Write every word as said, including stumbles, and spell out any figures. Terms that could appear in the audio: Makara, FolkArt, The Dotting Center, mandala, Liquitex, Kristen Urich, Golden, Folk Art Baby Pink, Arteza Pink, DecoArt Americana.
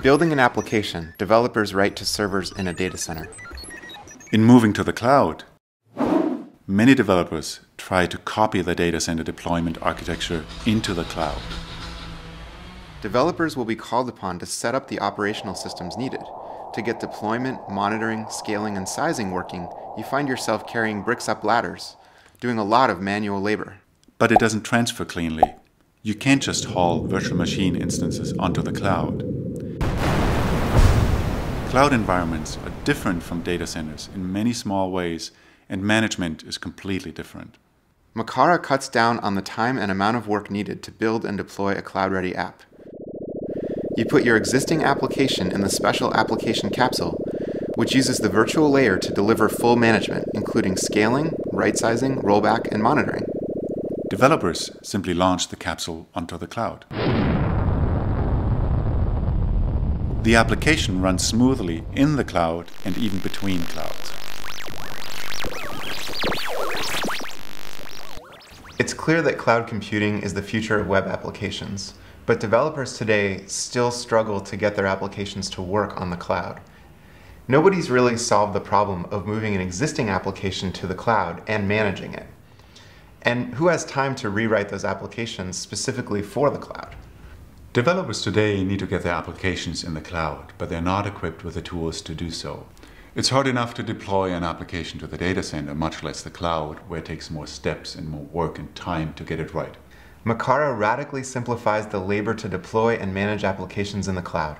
In building an application, developers write to servers in a data center. In moving to the cloud, many developers try to copy the data center deployment architecture into the cloud. Developers will be called upon to set up the operational systems needed. To get deployment, monitoring, scaling, and sizing working, you find yourself carrying bricks up ladders, doing a lot of manual labor. But it doesn't transfer cleanly. You can't just haul virtual machine instances onto the cloud. Cloud environments are different from data centers in many small ways, and management is completely different. Makara cuts down on the time and amount of work needed to build and deploy a cloud-ready app. You put your existing application in the special application capsule, which uses the virtual layer to deliver full management, including scaling, right-sizing, rollback, and monitoring. Developers simply launch the capsule onto the cloud. The application runs smoothly in the cloud and even between clouds. It's clear that cloud computing is the future of web applications, but developers today still struggle to get their applications to work on the cloud. Nobody's really solved the problem of moving an existing application to the cloud and managing it. And who has time to rewrite those applications specifically for the cloud? Developers today need to get their applications in the cloud, but they're not equipped with the tools to do so. It's hard enough to deploy an application to the data center, much less the cloud, where it takes more steps and more work and time to get it right. Makara radically simplifies the labor to deploy and manage applications in the cloud.